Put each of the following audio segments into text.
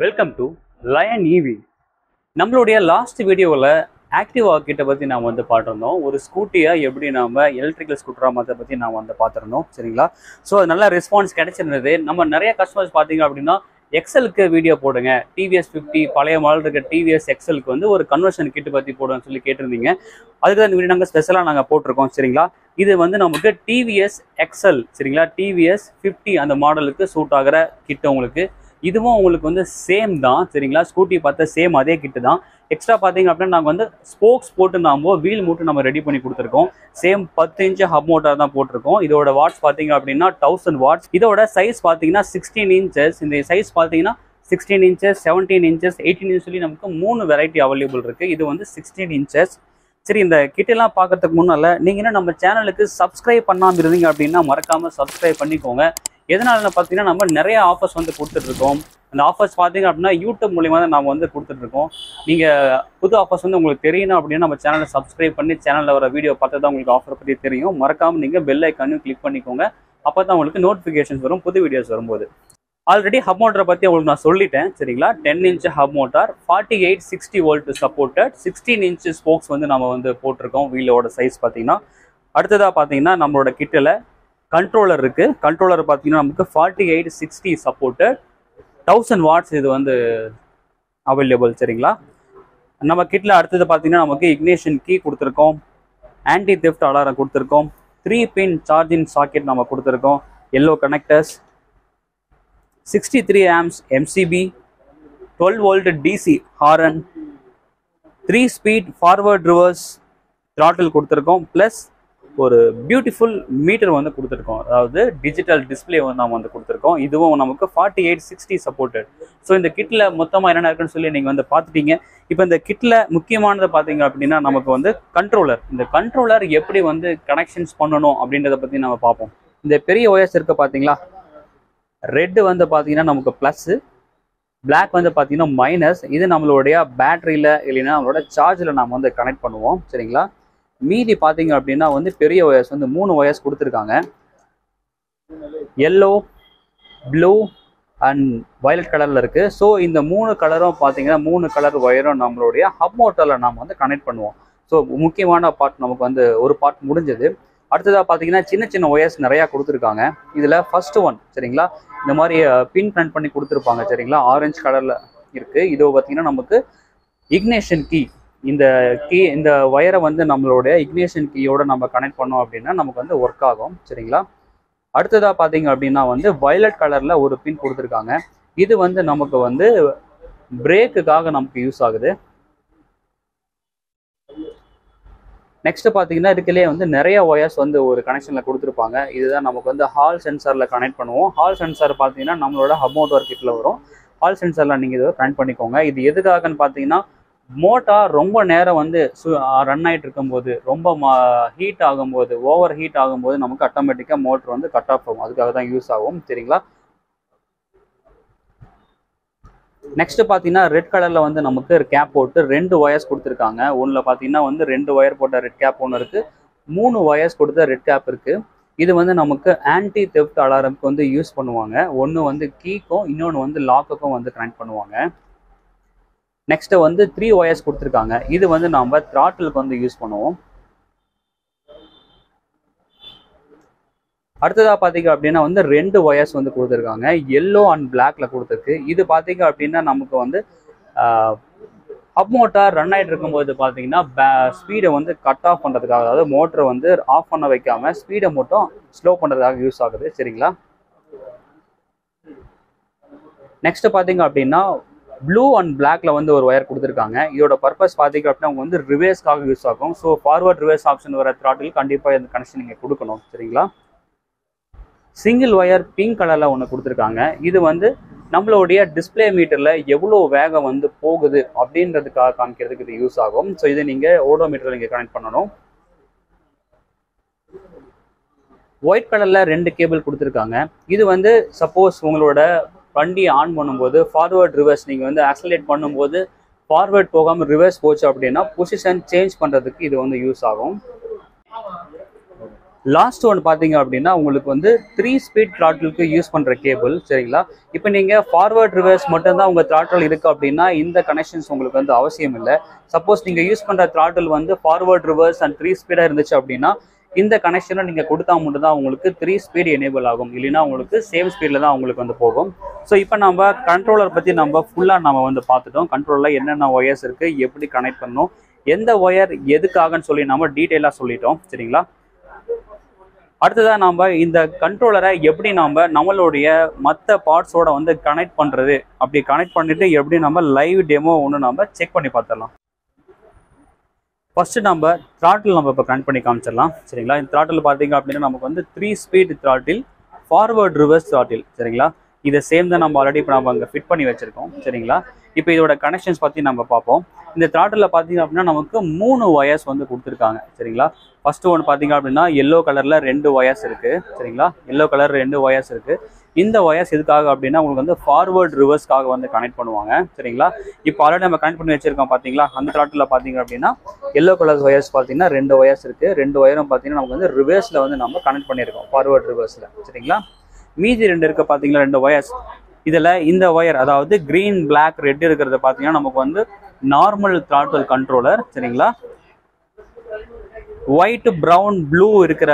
Welcome to Lion EV. நம்மளுடைய last வீடியோவில் Activa கிட்ட பற்றி நாம் வந்து பார்த்துருந்தோம். ஒரு ஸ்கூட்டியை எப்படி நம்ம எலக்ட்ரிக்கல் ஸ்கூட்டராக மாற்ற பற்றி நாம் வந்து பார்த்துருந்தோம், சரிங்களா? ஸோ அது நல்ல ரெஸ்பான்ஸ் கிடைச்சிருந்தது. நம்ம நிறைய கஸ்டமர்ஸ் பார்த்தீங்க அப்படின்னா, எக்ஸலுக்கு வீடியோ போடுங்க, TVS 50 பழைய மாடல் இருக்க TVS XLக்கு வந்து ஒரு கன்வர்ஷன் கிட்டு பற்றி போடுங்கன்னு சொல்லி கேட்டிருந்தீங்க. அதுக்கு தான் வீடியோ நாங்கள் ஸ்பெஷலாக நாங்கள் போட்டிருக்கோம், சரிங்களா? இது வந்து நமக்கு TVS XL, சரிங்களா, TVS 50 அந்த மாடலுக்கு சூட் ஆகிற கிட்டு உங்களுக்கு. இதுவும் உங்களுக்கு வந்து சேம் தான், சரிங்களா? ஸ்கூட்டி பார்த்தா சேம் அதே கிட்டு தான். எக்ஸ்ட்ரா பார்த்தீங்க அப்படின்னா நாங்கள் வந்து ஸ்போக்ஸ் போட்டு நாமோ வீல் மூட்டு நம்ம ரெடி பண்ணி கொடுத்துருக்கோம். சேம் 10 இன்ச் ஹப் மோட்டார் தான் போட்டிருக்கோம். இதோட வாட்ஸ் பார்த்தீங்க அப்படின்னா 1000 வாட்ஸ். இதோட சைஸ் பார்த்தீங்கன்னா 16 இன்ச்சஸ். இந்த சைஸ் பார்த்தீங்கன்னா 16 இன்ச்சஸ், 17 இன்ச்சஸ், 18 இன்ச் சொல்லி நமக்கு 3 வெரைட்டி அவைலபிள் இருக்குது. இது வந்து 16 இன்ச்சஸ். சரி, இந்த கிட்டெல்லாம் பார்க்கறதுக்கு முன்னால் நீங்கள் என்ன நம்ம சேனலுக்கு சப்ஸ்கிரைப் பண்ணாமல் இருந்தீங்க அப்படின்னா மறக்காமல் சப்ஸ்கிரைப் பண்ணிக்கோங்க. எதனால பார்த்தீங்கன்னா நம்ம நிறைய ஆஃபர்ஸ் வந்து கொடுத்துட்ருக்கோம். அந்த ஆஃபர்ஸ் பார்த்தீங்க அப்படின்னா யூடியூப் மூலிமா தான் நம்ம வந்து கொடுத்துட்ருக்கோம். நீங்கள் புது ஆஃபர்ஸ் வந்து உங்களுக்கு தெரியணும் அப்படின்னா நம்ம சேனலை சப்ஸ்கிரைப் பண்ணி சேனலில் வர வீடியோ பார்த்து தான் உங்களுக்கு ஆஃபர் பற்றி தெரியும். மறக்காமல் நீங்கள் பெல் ஐக்கானையும் கிளிக் பண்ணிக்கோங்க. அப்போ தான் உங்களுக்கு நோட்டிஃபிகேஷன்ஸ் வரும் புது வீடியோஸ் வரும்போது. ஆல்ரெடி ஹப் மோட்டரை பற்றி உங்களுக்கு நான் சொல்லிட்டேன், சரிங்களா? 10 inch hub motor, 48/60 volt supported, 16 inch spokes வந்து நம்ம வந்து போட்டிருக்கோம் வீலோட சைஸ் பார்த்தீங்கன்னா. அடுத்ததாக பார்த்தீங்கன்னா நம்மளோட கிட்டில் கண்ட்ரோலர் இருக்குது. கண்ட்ரோலர் பார்த்தீங்கன்னா நமக்கு 48/60 சப்போர்ட்டட், 1000 வாட்ஸ் இது வந்து அவைலபிள், சரிங்களா? நம்ம கிட்டில் அடுத்தது பார்த்தீங்கன்னா நமக்கு இக்னேஷன் கீ கொடுத்துருக்கோம், ஆன்டி தெஃப்ட் அலாரம் கொடுத்துருக்கோம், 3 பின் சார்ஜிங் சாக்கெட் நம்ம கொடுத்துருக்கோம், yellow connectors, 63 amps MCB, 12 volt DC HRN, 3 speed forward reverse throttle கொடுத்துருக்கோம். ப்ளஸ் ஒரு பியூட்டிஃபுல் மீட்டர் வந்து கொடுத்துருக்கோம், அதாவது டிஜிட்டல் டிஸ்பிளே வந்து நம்ம வந்து கொடுத்துருக்கோம். இதுவும் நமக்கு 48/60 சப்போர்ட்டட். ஸோ இந்த கிட்டில் மொத்தமாக என்னென்ன இருக்குன்னு சொல்லி நீங்கள் வந்து பார்த்துட்டீங்க. இப்போ இந்த கிட்டில் முக்கியமானதை பார்த்தீங்க அப்படின்னா நமக்கு வந்து கண்ட்ரோலர். இந்த கண்ட்ரோலர் எப்படி வந்து கனெக்ஷன்ஸ் பண்ணணும் அப்படின்றத பற்றி நம்ம பார்ப்போம். இந்த பெரிய ஒயர்ஸ் இருக்க பார்த்தீங்களா? ரெட்டு வந்து பார்த்தீங்கன்னா நமக்கு ப்ளஸ்ஸு, பிளாக் வந்து பார்த்தீங்கன்னா மைனஸ். இது நம்மளுடைய பேட்டரியில் இல்லைன்னா நம்மளோட சார்ஜில் நாம் வந்து கனெக்ட் பண்ணுவோம், சரிங்களா? மீதி பார்த்தீங்க அப்படின்னா வந்து பெரிய ஒயர்ஸ் வந்து 3 ஒயர்ஸ் கொடுத்துருக்காங்க. எல்லோ, ப்ளூ அண்ட் வயலட் கலரில் இருக்குது. ஸோ இந்த 3 கலரும் பார்த்தீங்கன்னா 3 கலர் ஒயரும் நம்மளுடைய ஹப் மோட்டரில் நாம் வந்து கனெக்ட் பண்ணுவோம். ஸோ முக்கியமான பார்ட் நமக்கு வந்து ஒரு பார்ட் முடிஞ்சது. அடுத்ததாக பார்த்தீங்கன்னா சின்ன சின்ன ஒயர்ஸ் நிறையா கொடுத்துருக்காங்க. இதில் ஃபஸ்ட்டு ஒன், சரிங்களா, இந்த மாதிரி பின் பிளான் பண்ணி கொடுத்துருப்பாங்க, சரிங்களா? ஆரஞ்சு கலரில் இருக்குது. இது பார்த்தீங்கன்னா நமக்கு இக்னேஷன் கீ. இந்த கீ, இந்த ஒயரை வந்து நம்மளுடைய இக்னேஷன் கீயோடு நம்ம கனெக்ட் பண்ணோம் அப்படின்னா நமக்கு வந்து ஒர்க் ஆகும், சரிங்களா? அடுத்ததாக பார்த்தீங்க அப்படின்னா வந்து வயலட் கலரில் ஒரு பின் கொடுத்துருக்காங்க. இது வந்து நமக்கு வந்து பிரேக்குக்காக நமக்கு யூஸ் ஆகுது. நெக்ஸ்ட் பார்த்தீங்கன்னா இதுக்குலேயே வந்து நிறைய ஒயர்ஸ் வந்து ஒரு கனெக்ஷனில் கொடுத்துருப்பாங்க. இதுதான் நமக்கு வந்து ஹால் சென்சாரில் கனெக்ட் பண்ணுவோம். ஹால் சென்சார் பார்த்தீங்கன்னா நம்மளோட ஹப் மோட்டார் கிட்டில் வரும். ஹால் சென்சாரில் நீங்கள் இதை கனெக்ட் பண்ணிக்கோங்க. இது எதுக்காகன்னு பார்த்தீங்கன்னா மோட்டார் ரொம்ப நேரம் வந்து ரன் ஆகிட்டு இருக்கும்போது, ரொம்ப ஹீட் ஆகும்போது, ஓவர் ஹீட் ஆகும்போது நமக்கு ஆட்டோமேட்டிக்காக மோட்டர் வந்து கட் ஆஃப் ஆகும். அதுக்காக தான் யூஸ் ஆகும், சரிங்களா? நெக்ஸ்ட் பார்த்தீங்கன்னா ரெட் கலரில் வந்து நமக்கு கேப் போட்டு 2 ஒயர்ஸ் கொடுத்துருக்காங்க. ஒன்றில் பார்த்தீங்கன்னா வந்து 2 ஒயர் போட்ட ரெட் கேப் ஒன்று இருக்குது. 3 ஒயர்ஸ் கொடுத்த ரெட் கேப் இருக்குது. இது வந்து நமக்கு ஆன்டி தெஃப்ட் அலாரம்க்கு வந்து யூஸ் பண்ணுவாங்க. ஒன்று வந்து கீக்கும் இன்னொன்று வந்து லாக்குக்கும் வந்து கனெக்ட் பண்ணுவாங்க. நெக்ஸ்ட்டு வந்து 3 ஒயர்ஸ் கொடுத்துருக்காங்க. இது வந்து நம்ம த்ராட்டிலுக்கு வந்து யூஸ் பண்ணுவோம். அடுத்ததாக பார்த்தீங்க அப்படின்னா வந்து 2 ஒயர்ஸ் வந்து கொடுத்துருக்காங்க. எல்லோ அண்ட் பிளாக்ல கொடுத்துருக்கு. இது பார்த்தீங்க அப்படின்னா நமக்கு வந்து ஹப் மோட்டார் ரன் ஆகிட்டு இருக்கும்போது பார்த்தீங்கன்னா ஸ்பீடை வந்து கட் ஆஃப் பண்ணுறதுக்காக, அதாவது மோட்டரை வந்து ஆஃப் பண்ண வைக்காமல் ஸ்பீடை மட்டும் ஸ்லோ பண்ணுறதுக்காக யூஸ் ஆகுது, சரிங்களா? நெக்ஸ்ட் பார்த்தீங்க அப்படின்னா ப்ளூ அண்ட் பிளாக்ல வந்து ஒரு ஒயர் கொடுத்துருக்காங்க. இதோட பர்பஸ் பார்த்தீங்க அப்படின்னா அவங்க வந்து ரிவேஸ்க்காக யூஸ் ஆகும். ஸோ ஃபார்வர்ட் ரிவேஸ் ஆப்ஷன் வர த்ராட்டில் கண்டிப்பாக இந்த கனெக்ஷன் நீங்கள் கொடுக்கணும், சரிங்களா? சிங்கிள் ஒயர் பிங்க் கலரில் ஒன்று கொடுத்துருக்காங்க. இது வந்து நம்மளுடைய டிஸ்பிளே மீட்டரில் எவ்வளோ வேகம் வந்து போகுது அப்படின்றதுக்காக காமிக்கிறதுக்கு இது யூஸ் ஆகும். ஸோ இதை நீங்கள் ஓடோ மீட்டரில் நீங்கள் கனெக்ட் பண்ணணும். ஒயிட் கலரில் 2 கேபிள் கொடுத்துருக்காங்க. இது வந்து சப்போஸ் உங்களோட வண்டியை ஆன் பண்ணும்போது ஃபார்வர்ட் ரிவர்ஸ் நீங்கள் வந்து ஆக்சலேட் பண்ணும்போது ஃபார்வர்ட் போகாமல் ரிவர்ஸ் போச்சு அப்படின்னா பொசிஷன் சேஞ்ச் பண்ணுறதுக்கு இது வந்து யூஸ் ஆகும். லாஸ்ட் ஒன்று பார்த்தீங்க அப்படின்னா உங்களுக்கு வந்து 3 ஸ்பீட் த்ராட்டிலுக்கு யூஸ் பண்ணுற கேபிள் சரிங்களா. இப்போ நீங்கள் ஃபார்வர்ட் ரிவர்ஸ் மட்டும்தான் உங்கள் த்ராட்டில் இருக்குது அப்படின்னா இந்த கனெக்ஷன்ஸ் உங்களுக்கு வந்து அவசியம் இல்லை. சப்போஸ் நீங்கள் யூஸ் பண்ணுற த்ராட்டில் வந்து ஃபார்வர்ட் ரிவர்ஸ் அண்ட் 3 ஸ்பீடாக இருந்துச்சு அப்படின்னா இந்த கனெக்ஷனை நீங்கள் கொடுத்தா மட்டும் தான் உங்களுக்கு 3 ஸ்பீடு எனேபிள் ஆகும், இல்லைன்னா உங்களுக்கு சேம் ஸ்பீடில் தான் உங்களுக்கு வந்து போகும். ஸோ இப்போ நம்ம கண்ட்ரோலர் பற்றி நம்ம ஃபுல்லாக நம்ம வந்து பார்த்துட்டோம். கண்ட்ரோலரில் என்னென்ன ஒயர்ஸ் இருக்குது, எப்படி கனெக்ட் பண்ணணும், எந்த ஒயர் எதுக்காகன்னு சொல்லி நம்ம டீட்டெயிலாக சொல்லிட்டோம் சரிங்களா. அடுத்ததாக நம்ம இந்த கண்ட்ரோலரை எப்படி நம்ம நம்மளுடைய மற்ற பார்ட்ஸோட வந்து கனெக்ட் பண்ணுறது, அப்படி கனெக்ட் பண்ணிவிட்டு எப்படி நம்ம லைவ் டெமோ ஒன்று நம்ம செக் பண்ணி பார்த்துடலாம். ஃபஸ்ட்டு நம்ம த்ராட்டில் நம்ம இப்போ கனெக்ட் பண்ணி காமிச்சிடலாம் சரிங்களா. இந்த த்ராட்டில் பார்த்தீங்க அப்படின்னா நமக்கு வந்து 3 speed throttle, forward reverse throttle சரிங்களா. இதை சேம் தான் நம்ம ஆல்ரெடி இப்போ நம்ம அங்கே ஃபிட் பண்ணி வச்சுருக்கோம் சரிங்களா. இப்போ இதோட கனெக்ஷன்ஸ் பற்றி நம்ம பார்ப்போம். இந்த த்ராட்டில் பார்த்தீங்க அப்படின்னா நமக்கு 3 ஒயர்ஸ் வந்து கொடுத்துருக்காங்க சரிங்களா. ஃபஸ்ட்டு ஒன்று பார்த்தீங்க அப்படின்னா எல்லோ கலரில் 2 ஒயர்ஸ் இருக்குது சரிங்களா. எல்லோ கலர் 2 ஒயர்ஸ் இருக்குது. இந்த ஒயர்ஸ் எதுக்காக அப்படின்னா உங்களுக்கு வந்து ஃபார்வர்ட் ரிவர்ஸ்க்காக வந்து கனெக்ட் பண்ணுவாங்க சரிங்களா. இப்போ ஆல்ரெடி நம்ம கனெக்ட் பண்ணி வச்சுருக்கோம் பார்த்தீங்களா. அந்த த்ராட்டில் பார்த்தீங்க அப்படின்னா எல்லோ கலர் ஒயர்ஸ் பார்த்தீங்கன்னா 2 ஒயர்ஸ் இருக்குது. 2 ஒயரும் பார்த்தீங்கன்னா நமக்கு வந்து ரிவர்ஸில் வந்து நம்ம கனெக்ட் பண்ணியிருக்கோம், ஃபார்வர்ட் ரிவர்ஸில் சரிங்களா. மீதி 2 இருக்குது பார்த்தீங்களா, 2 ஒயர்ஸ். இதில் இந்த ஒயர் அதாவது க்ரீன் பிளாக் ரெட் இருக்கிறத பார்த்தீங்கன்னா நமக்கு வந்து நார்மல் த்ராட்டில் கண்ட்ரோலர் சரிங்களா. ஒயிட் ப்ரௌன் ப்ளூ இருக்கிற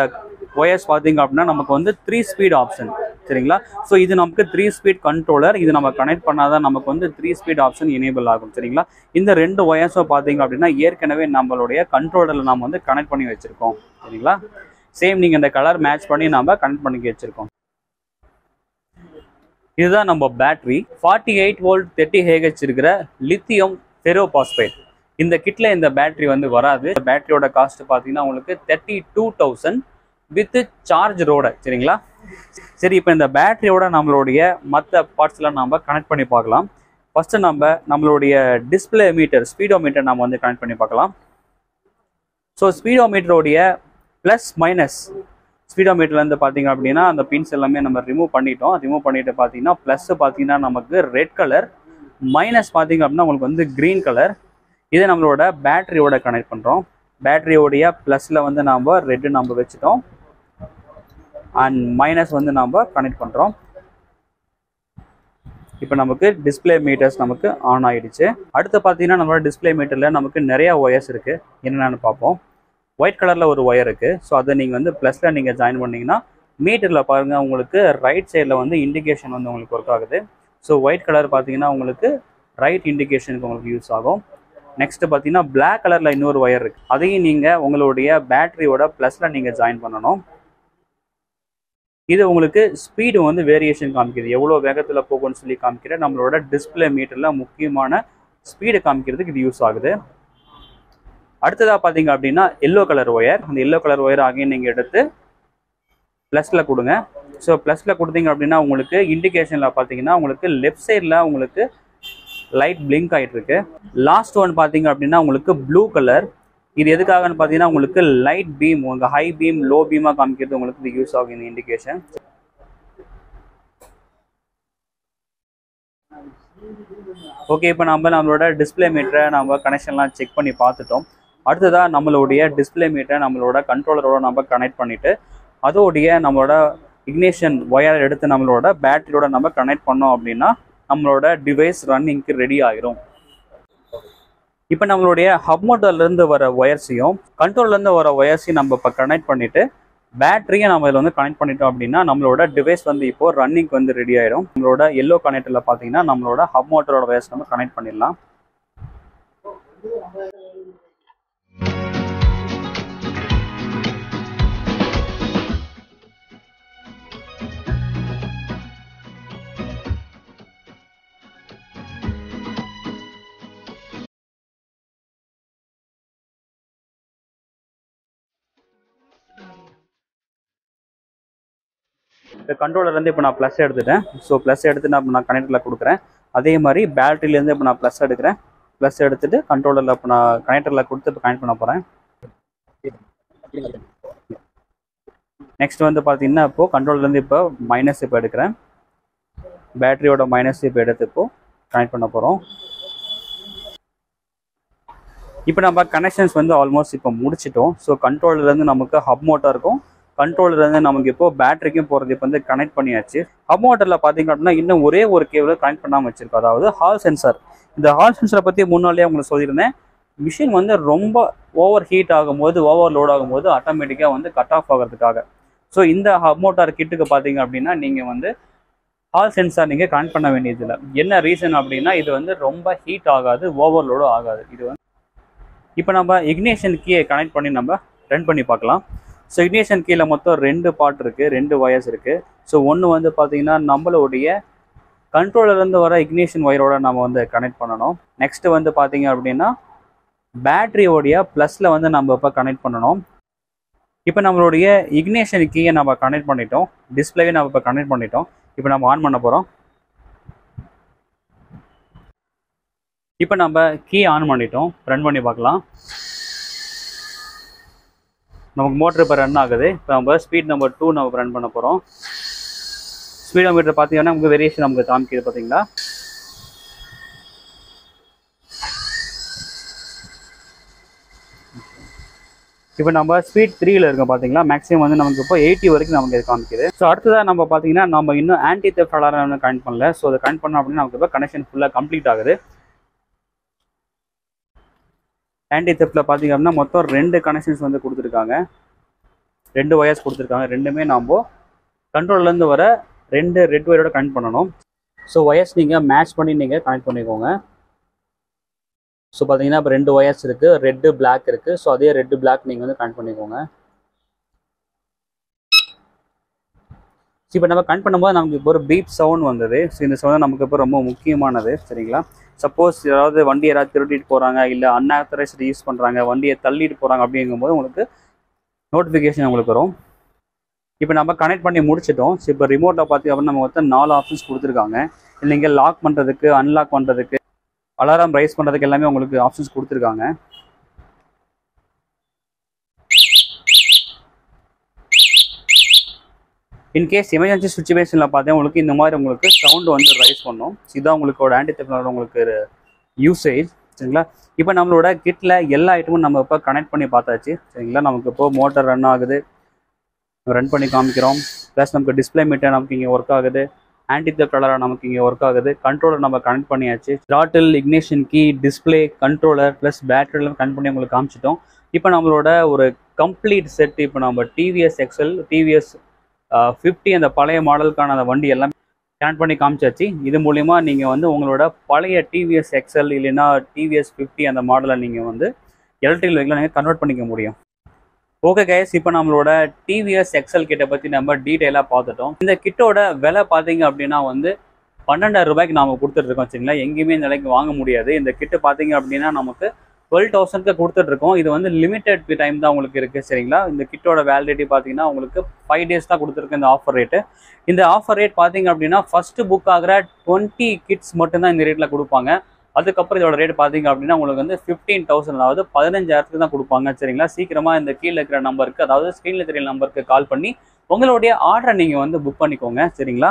ஒயர்ஸ் பார்த்தீங்க அப்படின்னா நமக்கு வந்து 3 ஸ்பீட் ஆப்ஷன் சரிங்களா. ஸோ இது நமக்கு 3 ஸ்பீட் கண்ட்ரோலர். இது நம்ம கனெக்ட் பண்ணாதான் நமக்கு வந்து 3 ஸ்பீட் ஆப்ஷன் எனேபிள் ஆகும் சரிங்களா. இந்த 2 ஒயர்ஸும் பார்த்தீங்க அப்படின்னா ஏற்கனவே நம்மளுடைய கண்ட்ரோலரில் நம்ம வந்து கனெக்ட் பண்ணி வச்சுருக்கோம் சரிங்களா. சேம் நீங்கள் இந்த கலர் மேட்ச் பண்ணி நம்ம கனெக்ட் பண்ணி வச்சுருக்கோம். இதுதான் நம்ம பேட்ரி 48 வோல்ட் 30 kH இருக்கிற லித்தியம் ஃபெரோபாஸ்பேட். இந்த கிட்டில் இந்த பேட்ரி வந்து வராது. இந்த பேட்டரியோட காஸ்ட் பார்த்தீங்கன்னா உங்களுக்கு 32,000 வித் சார்ஜரோட சரிங்களா. சரி, இப்போ இந்த பேட்டரியோட நம்மளுடைய மற்ற பார்ட்ஸ்லாம் நம்ம கனெக்ட் பண்ணி பார்க்கலாம். ஃபஸ்ட்டு நம்ம நம்மளுடைய டிஸ்பிளே மீட்டர் ஸ்பீடோ மீட்டர் நம்ம வந்து கனெக்ட் பண்ணி பார்க்கலாம். ஸோ ஸ்பீடோ மீட்டருடைய ப்ளஸ் மைனஸ், ஸ்பீடோ மீட்டர்லேருந்து பார்த்தீங்க அப்படின்னா அந்த பின்ஸ் எல்லாமே நம்ம ரிமூவ் பண்ணிட்டோம். ரிமூவ் பண்ணிட்டு பார்த்தீங்கன்னா ப்ளஸ்ஸு பார்த்தீங்கன்னா நமக்கு ரெட் கலர், மைனஸ் பார்த்தீங்க அப்படின்னா உங்களுக்கு வந்து க்ரீன் கலர். இதை நம்மளோட பேட்டரியோட கனெக்ட் பண்ணுறோம். பேட்டரியோடைய ப்ளஸில் வந்து நாம் ரெட்டு நம்ம வச்சுட்டோம் அண்ட் மைனஸ் வந்து நம்ம கனெக்ட் பண்ணுறோம். இப்போ நமக்கு டிஸ்பிளே மீட்டர்ஸ் நமக்கு ஆன் ஆகிடுச்சு. அடுத்து பார்த்தீங்கன்னா நம்மளோட டிஸ்பிளே மீட்டரில் நமக்கு நிறையா ஒயர்ஸ் இருக்குது, என்னென்னு பார்ப்போம். ஒயிட் கலரில் ஒரு ஒயர் இருக்குது. ஸோ அதை நீங்கள் வந்து ப்ளஸில் நீங்கள் ஜாயின் பண்ணிங்கன்னா மீட்டரில் பாருங்கள் உங்களுக்கு ரைட் சைடில் வந்து இண்டிகேஷன் வந்து உங்களுக்கு ஒர்க் ஆகுது. ஸோ ஒயிட் கலர் பார்த்தீங்கன்னா உங்களுக்கு ரைட் இண்டிகேஷனுக்கு உங்களுக்கு யூஸ் ஆகும். நெக்ஸ்ட்டு பார்த்தீங்கன்னா பிளாக் கலரில் இன்னொரு ஒயர் இருக்குது. அதையும் நீங்கள் உங்களுடைய பேட்டரியோட ப்ளஸில் நீங்கள் ஜாயின் பண்ணணும். இது உங்களுக்கு ஸ்பீடு வந்து வேரியேஷன் காமிக்கிறது, எவ்வளோ வேகத்தில் போகும்னு சொல்லி காமிக்கிற நம்மளோட டிஸ்பிளே மீட்டரில் முக்கியமான ஸ்பீடு காமிக்கிறதுக்கு இது யூஸ் ஆகுது. அடுத்ததாக பார்த்தீங்க அப்படின்னா எல்லோ கலர் ஒயர். அந்த எல்லோ கலர் ஒயர் ஆகையும் நீங்கள் எடுத்து ப்ளஸில் கொடுங்க. ஸோ ப்ளஸில் கொடுத்தீங்க அப்படின்னா உங்களுக்கு இண்டிகேஷனில் பார்த்தீங்கன்னா உங்களுக்கு லெஃப்ட் சைடில் உங்களுக்கு லைட் பிளிங்க் ஆகிட்டுருக்கு. லாஸ்ட் ஒன் பார்த்தீங்க அப்படின்னா உங்களுக்கு ப்ளூ கலர். இது எதுக்காகன்னு பார்த்தீங்கன்னா உங்களுக்கு லைட் பீம், உங்கள் ஹை பீம் லோ பீமாக காமிக்கிறது உங்களுக்கு இது யூஸ் ஆகும் இந்த இண்டிகேஷன். ஓகே, இப்போ நம்மளோட டிஸ்பிளே மீட்டரை நம்ம கனெக்ஷன்லாம் செக் பண்ணி பார்த்துட்டோம். அடுத்ததாக நம்மளுடைய டிஸ்பிளே மீட்டரை நம்மளோட கண்ட்ரோலரோட நம்ம கனெக்ட் பண்ணிவிட்டு அதோடைய நம்மளோட இக்னேஷன் ஒயரை எடுத்து நம்மளோட பேட்டரியோட நம்ம கனெக்ட் பண்ணோம் அப்படின்னா நம்மளோட டிவைஸ் ரன்னிங்க்கு ரெடி ஆகிரும். இப்போ நம்மளுடைய ஹப் மோட்டர்லேருந்து வர ஒயர்ஸையும் கண்ட்ரோல்லேருந்து வர ஒயர்ஸையும் நம்ம இப்போ கனெக்ட் பண்ணிவிட்டு பேட்டரியை நம்ம இதில் வந்து கனெக்ட் பண்ணிட்டோம் அப்படின்னா நம்மளோட டிவைஸ் வந்து இப்போது ரன்னிங்க்கு வந்து ரெடி ஆகிடும். நம்மளோட எல்லோ கனெக்டரில் பார்த்தீங்கன்னா நம்மளோட ஹப் மோட்டரோட ஒயர்ஸ் நம்ம கனெக்ட் பண்ணிடலாம். இந்த கண்ட்ரோலர்லேருந்து இப்போ நான் ப்ளஸ் எடுத்துட்டேன். ஸோ ப்ளஸ் எடுத்து நான் கனெக்டரில் கொடுக்குறேன். அதே மாதிரி பேட்டரியிலேருந்து இப்போ நான் ப்ளஸ் எடுக்கிறேன். ப்ளஸ் எடுத்துகிட்டு கண்ட்ரோலரில் இப்போ நான் கனெக்டரில் கொடுத்து இப்போ கனெக்ட் பண்ண போகிறேன். நெக்ஸ்ட் வந்து பார்த்தீங்கன்னா இப்போது கண்ட்ரோலர்லேருந்து இப்போ மைனஸ் இப்போ எடுக்கிறேன். பேட்டரியோட மைனஸ் இப்போ எடுத்து இப்போது கனெக்ட் பண்ண போகிறோம். இப்போ நம்ம கனெக்ஷன்ஸ் வந்து ஆல்மோஸ்ட் இப்போ முடிச்சிட்டோம். ஸோ கண்ட்ரோலர்லேருந்து நமக்கு ஹப் மோட்டாருக்கும் controller and the battery connect the hub motor the hall sensor. The hall sensor the machine romba overheat overload automatically cut off. So in the hub motor kit you hall sensor neenga connect panna vendiyadilla enna reason appadina idu vandu romba heat agadu overload agadu idu ipo nama ignition key connect panni nama run panni paakalam. So ignition key la mottham rendu part irukku, rendu wires irukku. So one vandu pathina nammaloda controller irundhu vara ignition wire oda nama vandu connect pannanom. Next vandu pathinga appadina battery oda plus la vandu nama ipo connect pannanom. Ipo nammaloda ignition key nama connect pannitom, display nama ipo connect pannitom. இப்போ நாம on பண்ணப் போறோம். இப்போ நம்ம key on பண்ணிட்டோம். Run பண்ணி பார்க்கலாம். நமக்கு மோட்டார் இப்ப ரன் ஆகுது. இப்போ நம்ம ஸ்பீட் நம்பர் 2 நம்ம ரன் பண்ணப் போறோம். ஸ்பீடோமீட்டர் பாத்தீங்கன்னா நமக்கு வேரியேஷன் நமக்கு காமிக்குது பாத்தீங்களா? இப்போ நம்ம ஸ்பீட் 3ல இருக்கோம் பாத்தீங்களா? மேக்ஸिमम வந்து நமக்கு இப்போ 80 வரைக்கும் நமக்கு காமிக்குது. சோ அடுத்ததா நம்ம பாத்தீங்கன்னா நம்ம இன்னும் ஆன்டி தெஃப்ட் அலாரம் நம்ம கனெக்ட் பண்ணல. சோ அத கனெக்ட் பண்ணா அப்படினா நமக்கு இப்போ கனெக்ஷன் ஃபுல்லா கம்ப்ளீட் ஆகுது. ஆன்டி தெஃப்ட்ல பாத்தீங்க அப்படினா மொத்தம் ரெண்டு கனெக்ஷன்ஸ் வந்து கொடுத்திருக்காங்க. ரெண்டு வயர்ஸ் கொடுத்திருக்காங்க. ரெண்டுமே நாம கண்ட்ரோல்ல இருந்து வர ரெண்டு ரெட் வயரோட கனெக்ட் பண்ணனும். சோ வயர்ஸ் நீங்க மேட்ச் பண்ணி நீங்க கனெக்ட் பண்ணிக்கோங்க. So பாத்தீங்கன்னா இப்ப ரெண்டு வயர்ஸ் இருக்கு, ரெட் black இருக்கு. சோ அதே ரெட் black நீங்க வந்து கனெக்ட் பண்ணிக்கோங்க. இப்போ நம்ம கனெக்ட் பண்ணும்போது நமக்கு இப்ப ஒரு பீப் சவுண்ட் வந்தது. சோ இந்த சவுண்ட் நமக்கு இப்ப ரொம்ப முக்கியமானது, சரிங்களா? சப்போஸ் யாராவது வண்டியை திருடிட்டு போறாங்க, இல்ல அன்ஆத்தரைஸ்ட் யூஸ் பண்றாங்க, வண்டியை தள்ளிட்டு போறாங்க அப்படிங்கும்போது உங்களுக்கு நோட்டிஃபிகேஷன் உங்களுக்கு வரும். இப்போ நம்ம கனெக்ட் பண்ணி முடிச்சிட்டோம். சோ இப்போ ரிமோட்ல பாத்தீங்க அப்படின்னா நமக்கு மொத்தம் 4 ஆப்ஷன்ஸ் கொடுத்திருக்காங்க. நீங்க லாக் பண்றதுக்கு, அன்லாக் பண்றதுக்கு, அலாரம் ரைஸ் பண்றதுக்கு எல்லாமே உங்களுக்கு ஆப்ஷன்ஸ் கொடுத்திருக்காங்க. இன் கேஸ் எமர்ஜென்சி சிச்சுவேஷன்ல பார்த்தா உங்களுக்கு இந்த மாதிரி உங்களுக்கு சவுண்ட் வந்து ரைஸ் பண்ணும். இதுதான் உங்களுக்கு ஆன்டி தெஃப்ட் உங்களுக்கு யூசேஜ், சரிங்களா? இப்போ நம்மளோட கிட்ல எல்லா ஐட்டமும் நம்ம இப்போ கனெக்ட் பண்ணி பார்த்தாச்சு, சரிங்களா? நமக்கு இப்போ மோட்டார் ரன் ஆகுது, ரன் பண்ணி காமிக்கிறோம். ப்ளஸ் நமக்கு டிஸ்பிளே மீட்டர் நமக்கு இங்கே ஒர்க் ஆகுது, ஆன்டி தெஃப்ட் அலாரம் நமக்கு இங்கே ஒர்க் ஆகுது, கண்ட்ரோலர் நம்ம கனெக்ட் பண்ணியாச்சு, throttle, ignition key, display, controller plus பேட்டரியில் கனெக்ட் பண்ணி உங்களுக்கு காமிச்சிட்டோம். இப்போ நம்மளோட ஒரு கம்ப்ளீட் செட், இப்போ நம்ம டிவிஎஸ் எக்ஸ்எல், டிவிஎஸ் 50 அந்த பழைய மாடலுக்கான அந்த வண்டி எல்லாம் கனெக்ட் பண்ணி காமிச்சாச்சு. இது மூலிமா நீங்கள் வந்து உங்களோட பழைய டிவிஎஸ் எக்ஸ்எல் இல்லைன்னா டிவிஎஸ் 50 அந்த மாடலை நீங்கள் வந்து எலக்ட்ரிக் வெஹிக்கிளாக நீங்கள் கன்வெர்ட் பண்ணிக்க முடியும். ஓகே கைஸ், இப்போ நம்மளோட டிவிஎஸ் எக்ஸ்எல் கிட்ட பற்றி நம்ம டீட்டெயிலாக பார்த்துட்டோம். இந்த கிட்டோட விலை பார்த்தீங்க அப்படின்னா வந்து 12,000 ரூபாய்க்கு நாம கொடுத்துட்ருக்கோம், சரிங்களா? எங்கேயுமே இந்த விலைக்கு வாங்க முடியாது. இந்த கிட்ட பார்த்தீங்க அப்படின்னா நமக்கு 12,000க்கு கொடுத்துட்ருக்கோம். இது வந்து லிமிடெட் டைம் தான் உங்களுக்கு இருக்குது, சரிங்களா? இந்த கிட்டோட வேலிடிட்டி பார்த்தீங்கன்னா உங்களுக்கு 5 days தான் கொடுத்துருக்கு இந்த ஆஃபர் ரேட்டு. இந்த ஆஃபர் ரேட் பார்த்தீங்க அப்படின்னா ஃபஸ்ட்டு புக் ஆகிற 20 கிட்ஸ் மட்டும்தான் இந்த ரேட்டில் கொடுப்பாங்க. அதுக்கப்புறம் இதோட ரேட் பார்த்தீங்க அப்படின்னா உங்களுக்கு வந்து 15,000, அதாவது 15,000க்கு தான் கொடுப்பாங்க, சரிங்களா? சீக்கிரமாக இந்த கீழே இருக்கிற நம்பருக்கு, அதாவது ஸ்க்ரீனில் இருக்கிற நம்பருக்கு கால் பண்ணி உங்களுடைய ஆர்டரை நீங்கள் வந்து புக் பண்ணிக்கோங்க, சரிங்களா?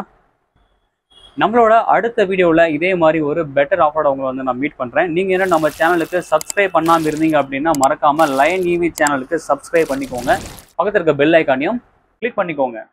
நம்மளோட அடுத்த வீடியோவில் இதே மாதிரி ஒரு பெட்டர் ஆஃபரோட உங்களை வந்து நான் மீட் பண்ணுறேன். நீங்கள் என்ன நம்ம சேனலுக்கு சப்ஸ்கிரைப் பண்ணாமல் இருந்தீங்க அப்படின்னா மறக்காமல் லயன் ஈவி சேனலுக்கு சப்ஸ்கிரைப் பண்ணிக்கோங்க. பக்கத்தில் இருக்க பெல் ஐக்கானையும் கிளிக் பண்ணிக்கோங்க.